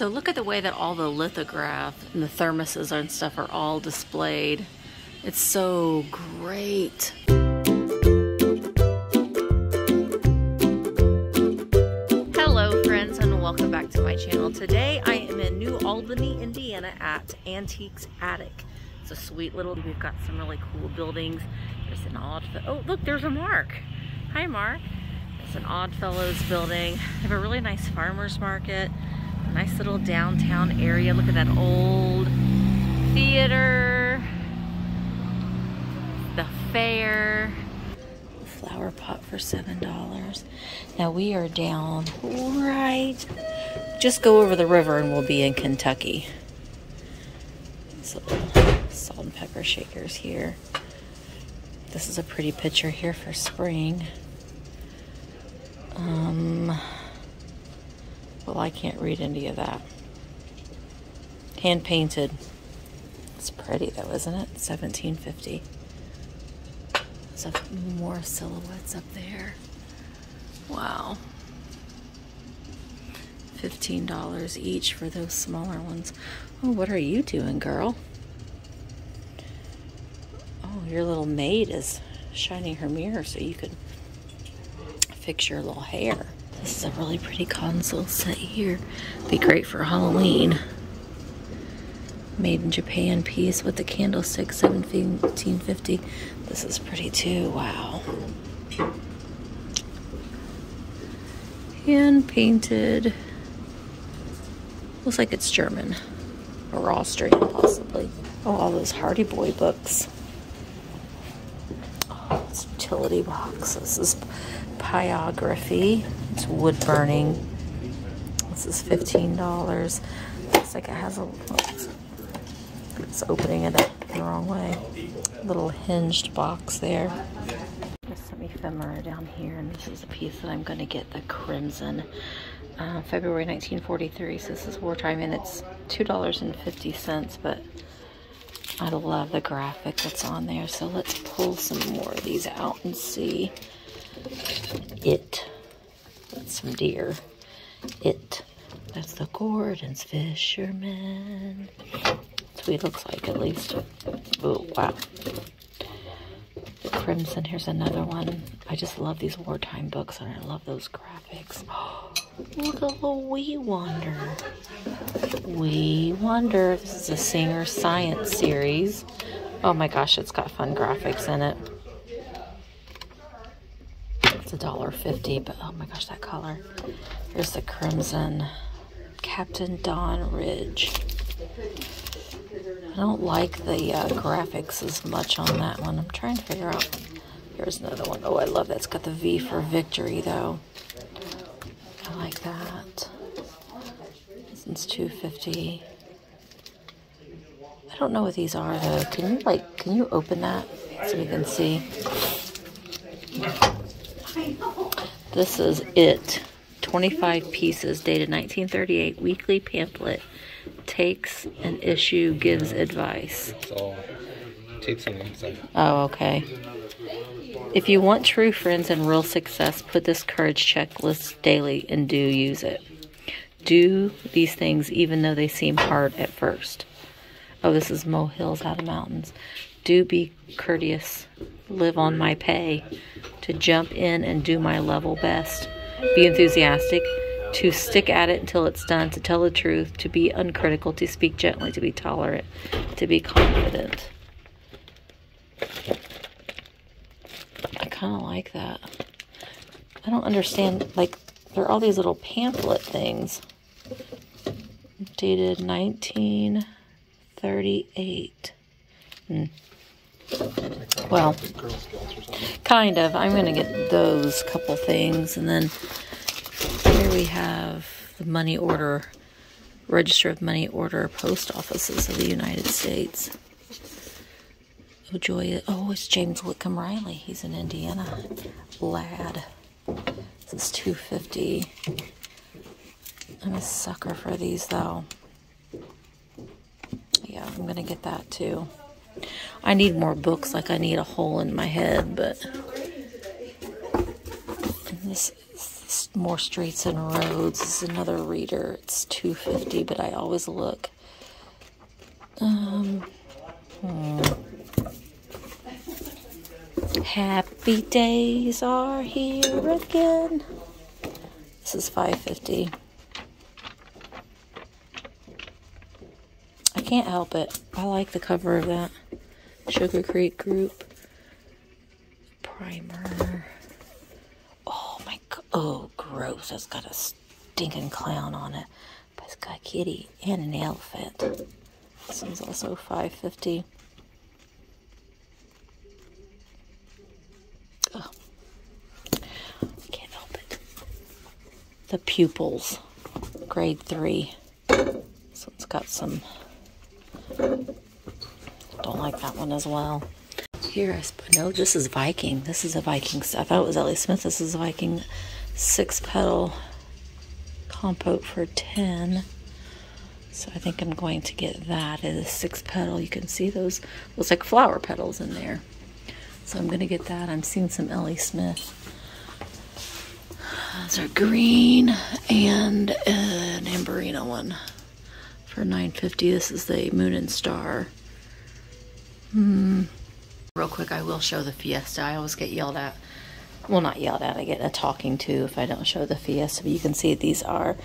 So look at the way that all the lithograph and the thermoses and stuff are all displayed. It's so great. Hello friends and welcome back to my channel. Today I am in New Albany, Indiana at Antiques Attic. It's a sweet little, we've got some really cool buildings. There's an Odd, oh look, there's a Mark. Hi Mark. It's an Odd Fellows building. They have a really nice farmer's market. Nice little downtown area. Look at that old theater. The fair. Flower pot for $7. Now we are down right. Just go over the river and we'll be in Kentucky. These little salt and pepper shakers here. This is a pretty picture here for spring. Well, I can't read any of that. Hand painted. It's pretty though, isn't it? $17.50. There's more silhouettes up there. Wow. $15 each for those smaller ones. Oh, what are you doing, girl? Oh, your little maid is shining her mirror so you can fix your little hair. This is a really pretty console set here. Be great for Halloween. Made in Japan piece with the candlestick, $17.50. This is pretty too, wow. Hand painted. Looks like it's German or Austrian possibly. Oh, all those Hardy Boy books. Oh, it's utility box. This is Pyography. It's wood burning. This is $15. Looks like it has a, oops, it's opening it up the wrong way. Little hinged box there. There's some ephemera down here, and this is a piece that I'm going to get, the Crimson. February 1943, so this is wartime, and it's $2.50, but I love the graphic that's on there. So let's pull some more of these out and see. It. That's some deer. It. That's the Gordon's Fisherman. That's what he looks like, at least. Oh, wow. The Crimson. Here's another one. I just love these wartime books, and I love those graphics. Oh, look at little Wee Wonder. Wee Wonder. This is a Singer Science series. Oh my gosh, it's got fun graphics in it. $1.50, but oh my gosh, that color. Here's the Crimson. Captain Don Ridge. I don't like the graphics as much on that one. I'm trying to figure out. Here's another one. Oh, I love that. It's got the V for victory, though. I like that. This one's $2.50. I don't know what these are, though. Can you, like, can you open that so we can see? This is It. 25 pieces dated 1938. Weekly pamphlet. Takes an issue, gives advice. It's all tapes on the inside. Oh, okay. If you want true friends and real success, put this courage checklist daily and do use it. Do these things even though they seem hard at first. Oh, this is Molehills Out of Mountains. Do be courteous. Live on my pay. To jump in and do my level best. Be enthusiastic. To stick at it until it's done. To tell the truth. To be uncritical. To speak gently. To be tolerant. To be confident. I kind of like that. I don't understand. Like, there are all these little pamphlet things. Dated 1938. Well, kind of. I'm going to get those couple things. And then here we have the money order, Register of Money Order Post Offices of the United States. Oh, joy. Oh, it's James Whitcomb Riley. He's an Indiana lad. This is $2.50. I'm a sucker for these, though. Yeah, I'm going to get that, too. I need more books, like I need a hole in my head, but and this is More Streets and Roads is another reader. It's $2.50, but I always look. Happy Days Are Here Again. This is $5.50. I can't help it. I like the cover of that. Sugar Creek Group. Primer. Oh my god. Oh, gross. That's got a stinking clown on it. But it's got a kitty and an elephant. This one's also $5.50. Oh. I can't help it. The Pupils. Grade 3. This one's got some... Don't like that one as well. Here, no, this is Viking. This is a Viking. I thought it was L.E. Smith. This is a Viking 6-petal compote for $10. So I think I'm going to get that. It is 6-petal. You can see those. Looks like flower petals in there. So I'm going to get that. I'm seeing some L.E. Smith. Those are green and an Amberina one for $9.50. This is the Moon and Star. Real quick, I will show the Fiesta. I always get yelled at. Well, not yelled at. I get a talking to if I don't show the Fiesta. But you can see these are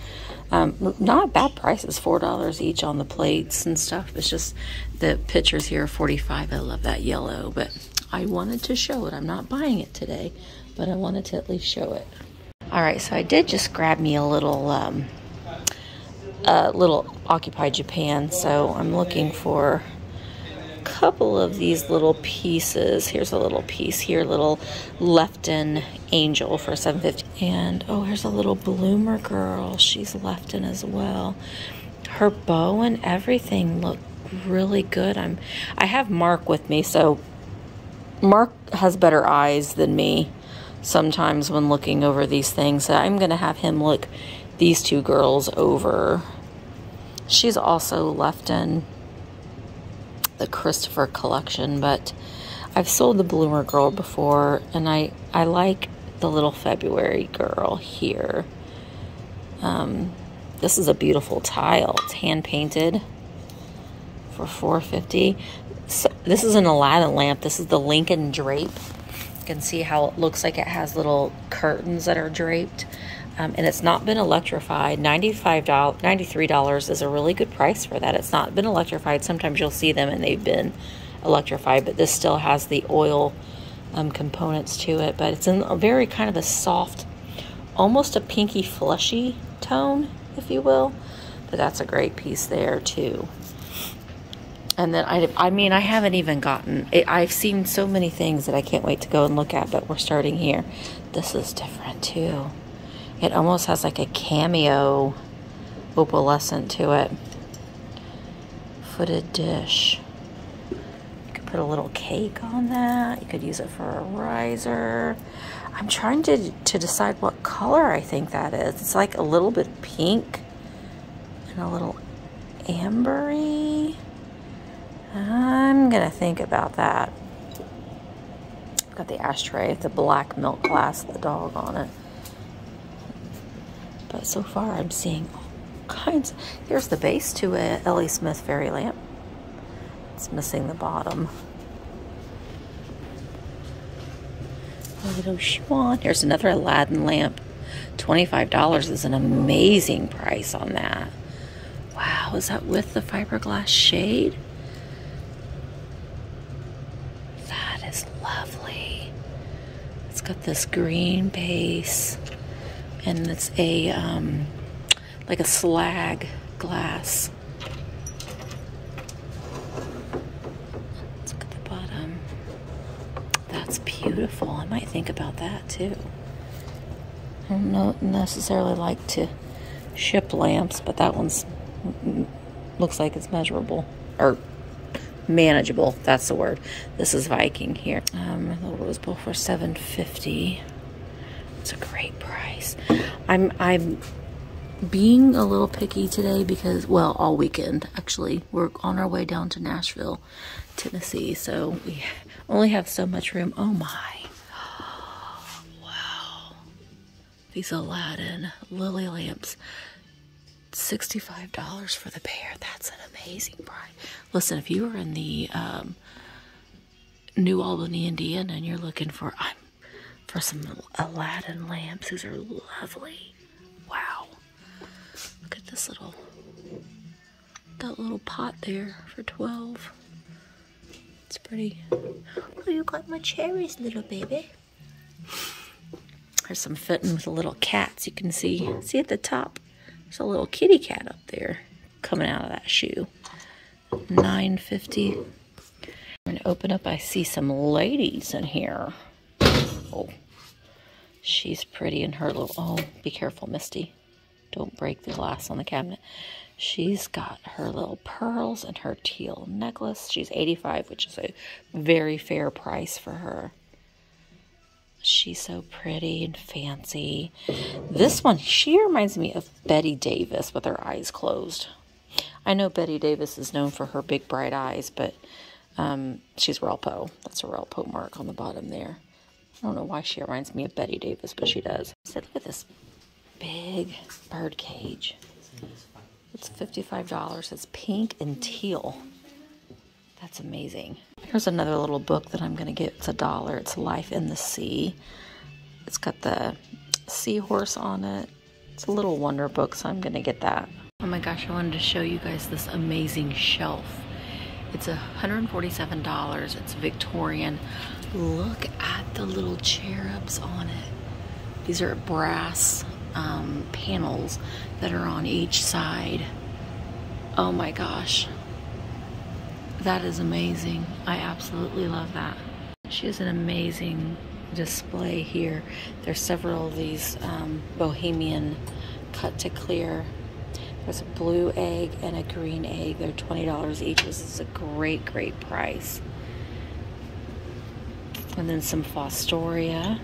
not bad prices. $4 each on the plates and stuff. It's just the pictures here are $45. I love that yellow. But I wanted to show it. I'm not buying it today, but I wanted to at least show it. All right, so I did just grab me a little Occupied Japan. So I'm looking for... couple of these little pieces. Here's a little piece here, little Lefton angel for $7.50. And oh, here's a little bloomer girl. She's Lefton as well. Her bow and everything look really good. I have Mark with me, so Mark has better eyes than me sometimes when looking over these things. So I'm gonna have him look these two girls over. She's also Lefton. The Christopher Collection, but I've sold the bloomer girl before, and I like the little February girl here. This is a beautiful tile. It's hand painted for $4.50. So this is an Aladdin lamp. This is the Lincoln Drape. You can see how it looks like it has little curtains that are draped. And it's not been electrified. $93 is a really good price for that. It's not been electrified. Sometimes you'll see them and they've been electrified, but this still has the oil components to it. But it's in a very kind of a soft, almost a pinky fleshy tone, if you will. But that's a great piece there too. And then, I mean, I haven't even gotten, I've seen so many things that I can't wait to go and look at, but we're starting here. This is different too. It almost has like a cameo opalescent to it. Footed dish. You could put a little cake on that. You could use it for a riser. I'm trying to decide what color I think that is. It's like a little bit pink and a little ambery. I'm gonna think about that. I've got the ashtray with the black milk glass, the dog on it. But so far, I'm seeing all kinds. Here's the base to a L.E. Smith fairy lamp. It's missing the bottom. A little swan. Here's another Aladdin lamp. $25 is an amazing price on that. Wow, is that with the fiberglass shade? That is lovely. It's got this green base. And it's a, like a slag glass. Let's look at the bottom. That's beautiful. I might think about that too. I don't necessarily like to ship lamps, but that one's looks like it's measurable or manageable. That's the word. This is Viking here. The rose bowl for $7.50. It's a great price. I'm being a little picky today because, well, all weekend actually. We're on our way down to Nashville, Tennessee, so we only have so much room. Oh my. Wow. These Aladdin lily lamps. $65 for the pair. That's an amazing price. Listen, if you are in the New Albany, Indiana, and you're looking for some Aladdin lamps, these are lovely. Wow. Look at this little, that little pot there for $12. It's pretty. Oh, you got my cherries, little baby. There's some Fenton with the little cats. You can see at the top. There's a little kitty cat up there coming out of that shoe. $9.50. I'm gonna open up. I see some ladies in here. Oh, she's pretty in her little. Oh, be careful, Misty. Don't break the glass on the cabinet. She's got her little pearls and her teal necklace. She's $85, which is a very fair price for her. She's so pretty and fancy. This one, she reminds me of Betty Davis with her eyes closed. I know Betty Davis is known for her big bright eyes, but she's Relpo. That's a Relpo mark on the bottom there. I don't know why she reminds me of Betty Davis, but she does. So look at this big bird cage. It's $55. It's pink and teal. That's amazing. Here's another little book that I'm going to get. It's $1. It's Life in the Sea. It's got the seahorse on it. It's a little wonder book, so I'm going to get that. Oh my gosh, I wanted to show you guys this amazing shelf. It's $147. It's Victorian. Look at the little cherubs on it. These are brass panels that are on each side. Oh my gosh. That is amazing. I absolutely love that. She has an amazing display here. There's several of these Bohemian cut to clear. There's a blue egg and a green egg. They're $20 each. This is a great, great price. And then some Fostoria,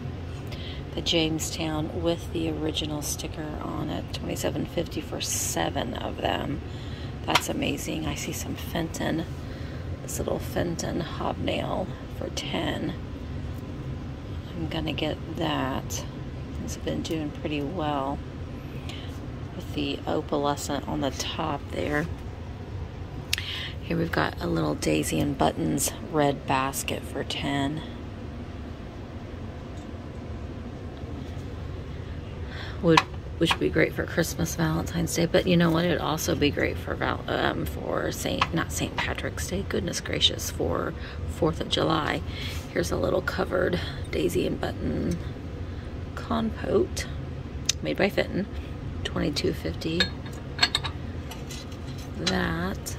the Jamestown with the original sticker on it. $27.50 for 7 of them. That's amazing. I see some Fenton. This little Fenton hobnail for $10. I'm gonna get that. It's been doing pretty well with the opalescent on the top there. Here we've got a little Daisy and Button's red basket for $10. Which would be great for Christmas, Valentine's Day, but you know what? It would also be great for not St. Patrick's Day, goodness gracious, for 4th of July. Here's a little covered Daisy and Button compote made by Fenton, $22.50. That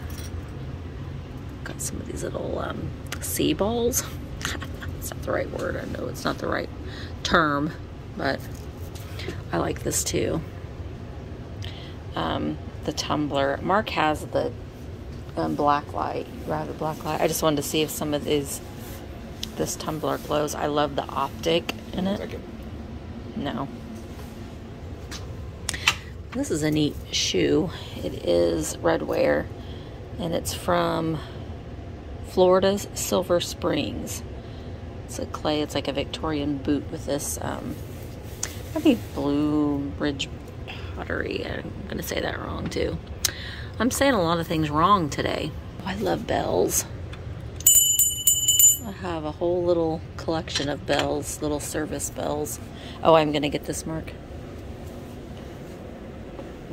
got some of these little sea balls. It's not the right word. I know it's not the right term, but I like this too. The tumbler. Mark has the black light, rather black light. I just wanted to see if some of these, this tumbler glows. I love the optic in it. No. This is a neat shoe. It is redware, and it's from Florida's Silver Springs. It's a clay. It's like a Victorian boot with this. I think Blue Ridge pottery. I'm gonna say that wrong too. I'm saying a lot of things wrong today. Oh, I love bells. I have a whole little collection of bells, little service bells. Oh, I'm gonna get this mark.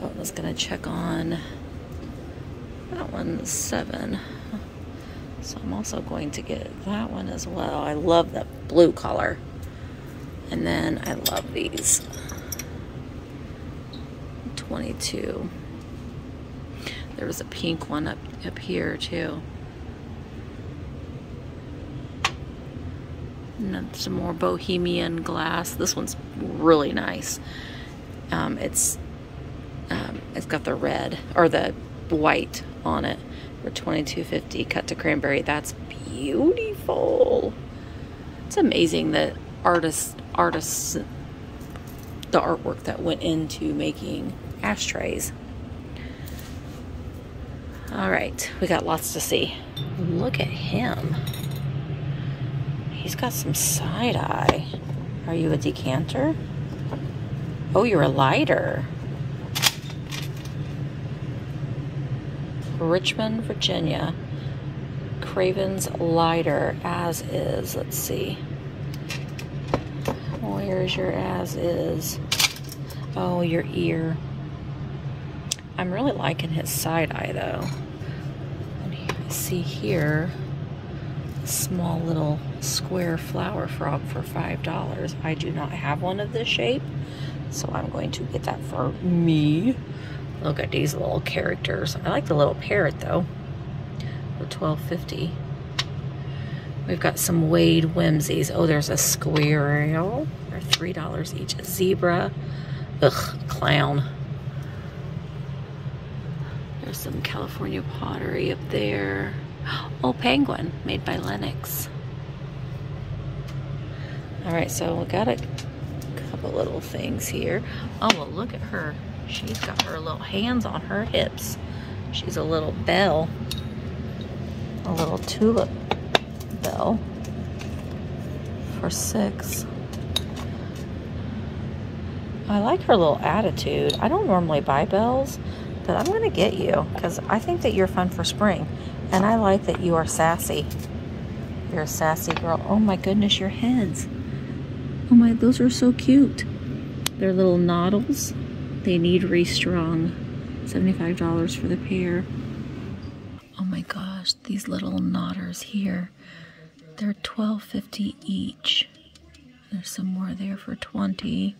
Oh, I was gonna check on that one, $7. So I'm also going to get that one as well. I love that blue color. And then I love these, $22. There was a pink one up here too. And then some more Bohemian glass. This one's really nice. It's got the red or the white on it for $22.50. Cut to cranberry. That's beautiful. It's amazing that artists, the artwork that went into making ashtrays. All right, we got lots to see. Look at him. He's got some side eye. Are you a decanter? Oh, you're a lighter. Richmond, Virginia. Craven's lighter, as is. Let's see. Where's your as is? Oh, your ear. I'm really liking his side eye though. I see here a small little square flower frog for $5. I do not have one of this shape, so I'm going to get that for me. Look at these little characters. I like the little parrot though. For $12.50. We've got some Wade Whimsies. Oh, there's a squirrel. They're $3 each. A zebra. Ugh, clown. There's some California pottery up there. Oh, penguin made by Lennox. All right, so we got a couple little things here. Oh, well, look at her. She's got her little hands on her hips. She's a little bell. A little tulip bell for $6. I like her little attitude. I don't normally buy bells, but I'm gonna get you because I think that you're fun for spring, and I like that you are sassy. You're a sassy girl. Oh my goodness, your heads. Oh my, those are so cute. They're little noddles. They need restrung. $75 for the pair. Oh my gosh, these little knotters here. They're $12.50 each. There's some more there for $20.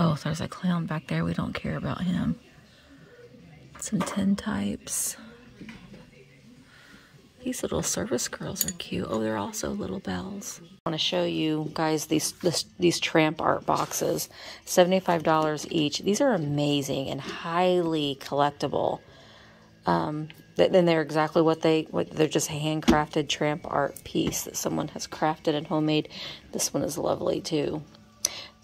Oh, there's a clown back there. We don't care about him. Some tin types. These little service girls are cute. Oh, they're also little bells. I want to show you guys these tramp art boxes. $75 each. These are amazing and highly collectible. Then they're exactly what they're just handcrafted tramp art piece that someone has crafted and homemade. This one is lovely too.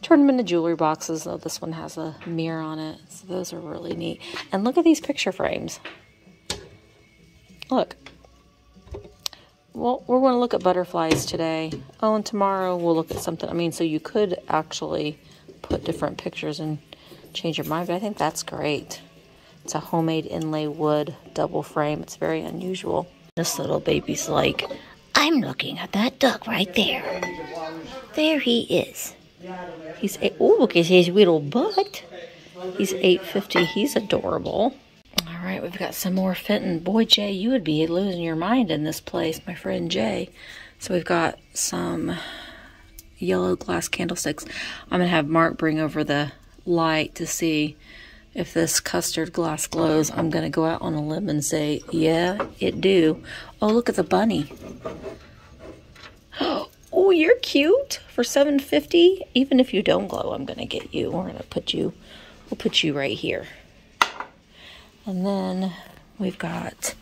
Turn them into jewelry boxes, though this one has a mirror on it. So those are really neat. And look at these picture frames. Look. Well, we're going to look at butterflies today. Oh, and tomorrow we'll look at something. I mean, so you could actually put different pictures and change your mind, but I think that's great. It's a homemade inlay wood double frame. It's very unusual. This little baby's like, I'm looking at that duck right there. There he is. He's eight. Oh, look at his little butt. He's $8.50. He's adorable. All right, we've got some more Fenton. Boy, Jay, you would be losing your mind in this place, my friend Jay. So we've got some yellow glass candlesticks. I'm going to have Mark bring over the light to see if this custard glass glows. I'm going to go out on a limb and say, yeah, it do. Oh, look at the bunny. Oh, you're cute. For $7.50, even if you don't glow, I'm going to get you. We're going to put you, we'll put you right here. And then we've got,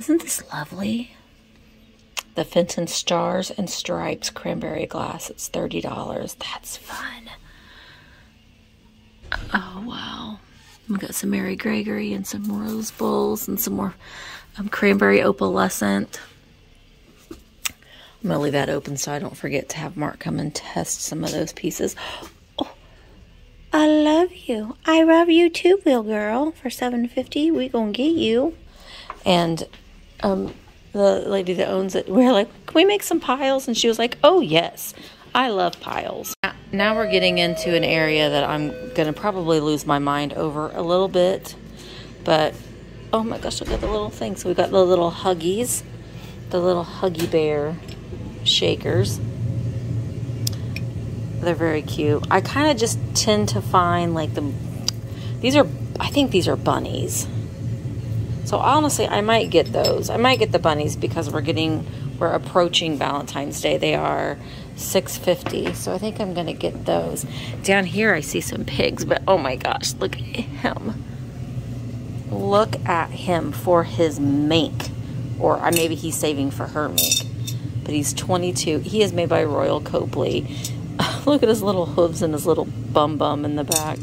isn't this lovely? The Fenton Stars and Stripes cranberry glass. It's $30. That's fun. Oh, wow. We got some Mary Gregory and some rose bowls and some more cranberry opalescent. I'm going to leave that open so I don't forget to have Mark come and test some of those pieces. Oh, I love you. I love you too, little girl. For $7.50, we going to get you. And the lady that owns it, we were like, can we make some piles? And she was like, oh, yes. I love piles. Now we're getting into an area that I'm going to probably lose my mind over a little bit. But, oh my gosh, look at the little thing. So we got the little huggies, the little huggy bear shakers. They're very cute. I kind of just tend to find like I think these are bunnies. So honestly, I might get those. I might get the bunnies because we're approaching Valentine's Day. They are $6.50, so I think I'm gonna get those. Down here I see some pigs, but oh my gosh, look at him. Look at him for his mink, or maybe he's saving for her mink, but he's 22. He is made by Royal Copley. Look at his little hooves and his little bum in the back.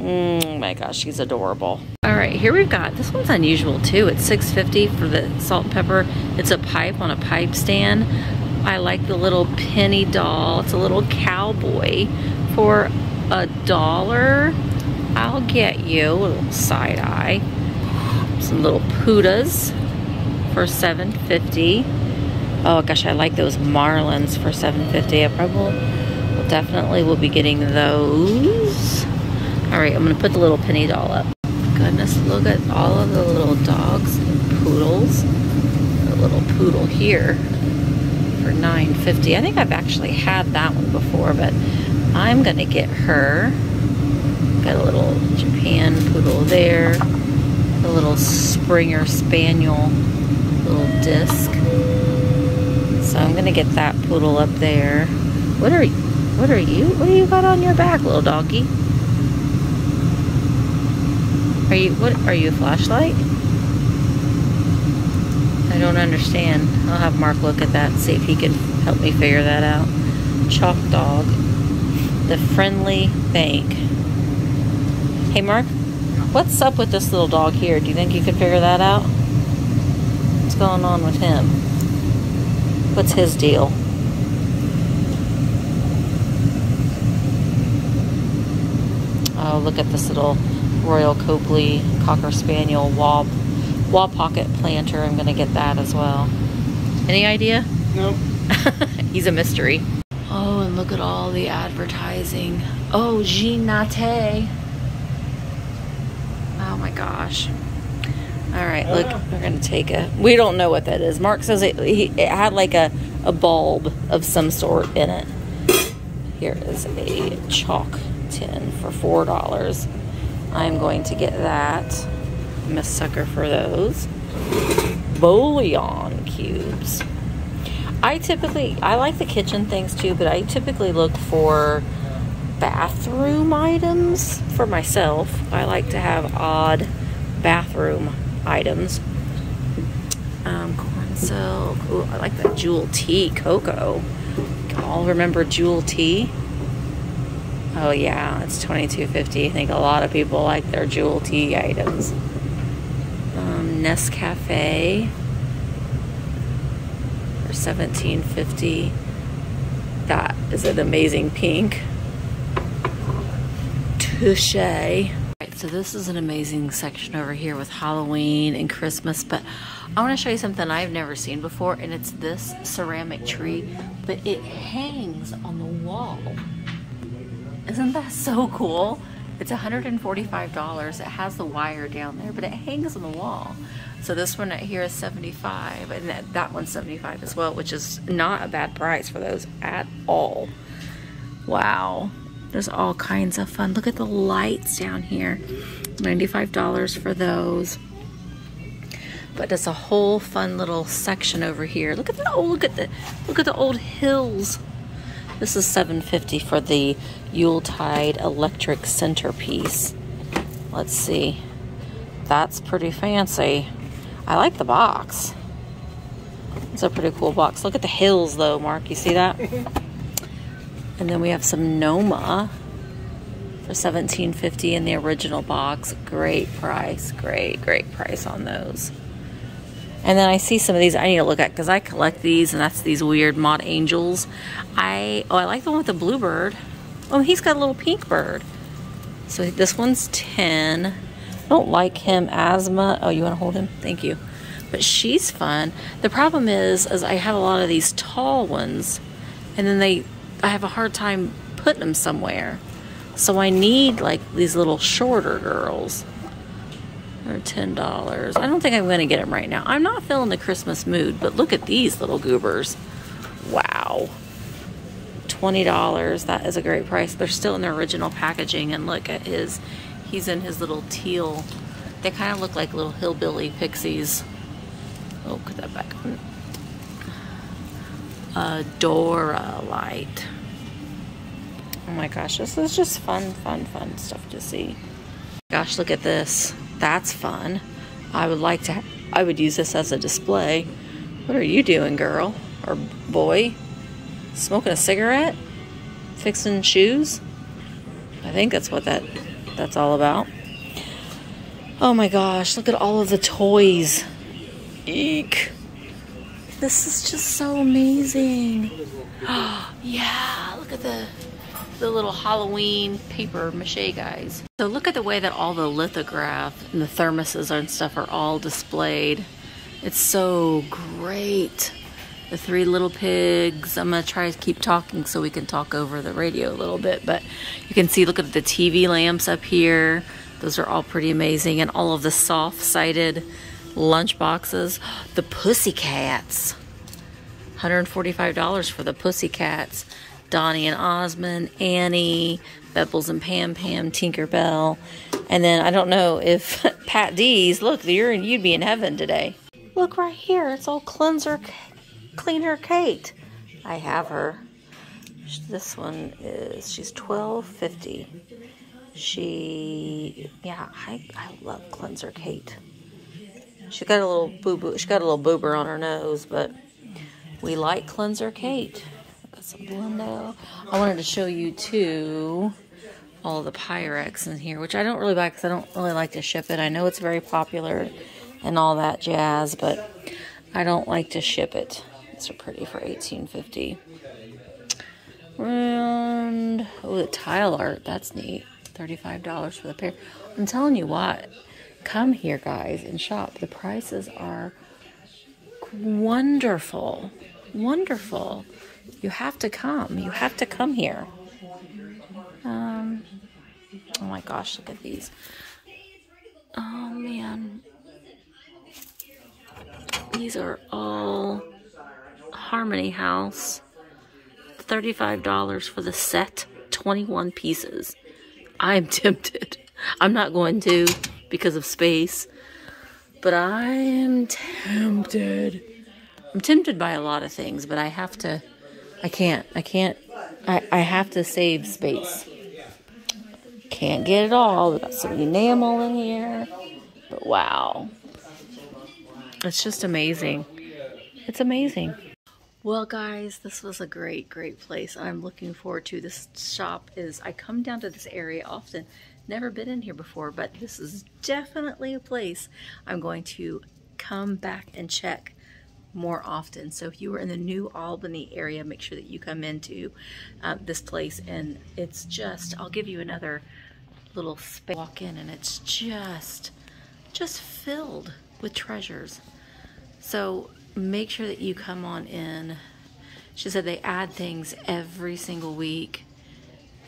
Oh my gosh, he's adorable. All right, here we've got, this one's unusual too. It's $6.50 for the salt and pepper. It's a pipe on a pipe stand. I like the little penny doll. It's a little cowboy for $1. I'll get you a little side eye. Some little putas for $7.50. Oh gosh, I like those Marlins for $7.50. I probably will definitely be getting those. All right, I'm gonna put the little penny doll up. Goodness, look at all of the little dogs and poodles. A little poodle here for $9.50. I think I've actually had that one before, but I'm gonna get her. Got a little Japan poodle there. A little Springer Spaniel, little disc. So I'm gonna get that poodle up there. What do you got on your back, little doggy? Are you a flashlight? I don't understand. I'll have Mark look at that and see if he can help me figure that out. Chalk dog. The Friendly Bank. Hey Mark, what's up with this little dog here? Do you think you could figure that out? What's going on with him? What's his deal? Oh, look at this little Royal Copley Cocker Spaniel wall pocket planter. I'm gonna get that as well. Any idea? Nope. He's a mystery. Oh, and look at all the advertising. Oh, Jean Nate. Oh my gosh. All right, look, we're gonna take a, we don't know what that is. Mark says it had like a bulb of some sort in it. Here is a chalk tin for $4. I'm going to get that. I'm a sucker for those. Bouillon cubes. I like the kitchen things too, but I typically look for bathroom items for myself. I like to have odd bathroom items. Corn silk. Ooh, I like that Jewel Tea cocoa. Y'all remember Jewel Tea? Oh yeah, it's $22.50. I think a lot of people like their Jewel Tea items. Nescafe for $17.50. That is an amazing pink. Touche. Alright, so this is an amazing section over here with Halloween and Christmas, but I want to show you something I've never seen before, and it's this ceramic tree, but it hangs on the wall. Isn't that so cool? It's $145. It has the wire down there, but it hangs on the wall. So this one right here is $75, and that one's $75 as well, which is not a bad price for those at all. Wow. There's all kinds of fun. Look at the lights down here. $95 for those. But it's a whole fun little section over here. Look at the old hills. This is $7.50 for the Yuletide electric centerpiece. Let's see. That's pretty fancy. I like the box. It's a pretty cool box. Look at the hills though, Mark. You see that? And then we have some Noma for $17.50 in the original box. Great price. Great price on those. And then I see some of these I need to look at because I collect these, and that's these weird Mod Angels. I like the one with the blue bird. Oh, he's got a little pink bird. So this one's $10. I don't like him. Asthma. Oh, you want to hold him? Thank you. But she's fun. The problem is I have a lot of these tall ones, and then I have a hard time putting them somewhere. So I need like these little shorter girls. They're $10. I don't think I'm going to get them right now. I'm not feeling the Christmas mood, but look at these little goobers. Wow. $20. That is a great price. They're still in their original packaging, and look at his, he's in his little teal. They kind of look like little hillbilly pixies. Oh, put that back on. Adora light. Oh my gosh, this is just fun stuff to see. Gosh, look at this. That's fun. I would use this as a display. What are you doing, girl? Or boy? Smoking a cigarette? Fixing shoes? I think that's what that's all about. Oh my gosh, look at all of the toys. Eek. This is just so amazing. Oh, yeah, look at the the little Halloween paper mache guys. So look at the way that all the lithograph and the thermoses and stuff are all displayed. It's so great. The three little pigs. I'm gonna try to keep talking so we can talk over the radio a little bit, but you can see, look at the TV lamps up here. Those are all pretty amazing, and all of the soft-sided lunch boxes. The Pussy Cats. $145 for the Pussy Cats. Donnie and Osmond, Annie, Bebbles and Pam Pam, Tinkerbell. And then I don't know if Pat D's, look, you'd be in heaven today. Look right here, it's all Cleanser Kate. I have her. This one is, she's $12.50. I love Cleanser Kate. She got a little boo-boo. She got a little boober on her nose, but we like Cleanser Kate. I've got some Blendo. I wanted to show you too all the Pyrex in here, which I don't really buy because I don't really like to ship it. I know it's very popular and all that jazz, but I don't like to ship it. These are pretty for $18.50. And oh, the tile art, that's neat. $35 for the pair. I'm telling you what, come here guys and shop. The prices are wonderful, wonderful. You have to come here. Oh my gosh, look at these. Oh man. These are all Harmony House. $35 for the set, 21 pieces. I'm tempted. I'm not going to because of space, but I'm tempted. I'm tempted by a lot of things, but I have to, I have to save space. Can't get it all. We got some enamel in here, but wow. It's just amazing. It's amazing. Well guys, this was a great, great place. I'm looking forward to this shop. I come down to this area often, never been in here before, but this is definitely a place I'm going to come back and check more often. So if you were in the New Albany area, make sure that you come into this place, and it's just, I'll give you another little space. Walk in and it's just filled with treasures. So make sure that you come on in. She said they add things every single week,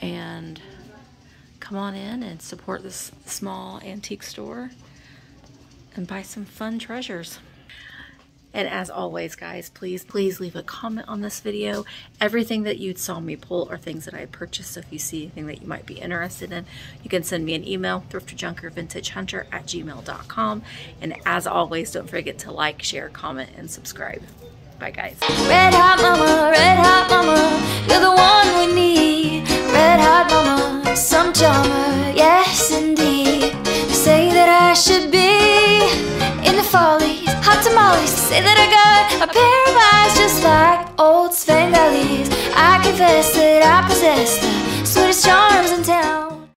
and come on in and support this small antique store and buy some fun treasures. And as always guys, please leave a comment on this video. Everything that you saw me pull are things that I purchased, so if you see anything that you might be interested in, you can send me an email, thrifterjunkervintagehunter@gmail.com. And as always, don't forget to like, share, comment, and subscribe. Bye guys. Red hot mama, you're the one we need. Red hot mama, some charmer, yes indeed. They say that I should be in the folly. Hot tamales, say that I got a pair of eyes just like old Svengali. I confess that I possess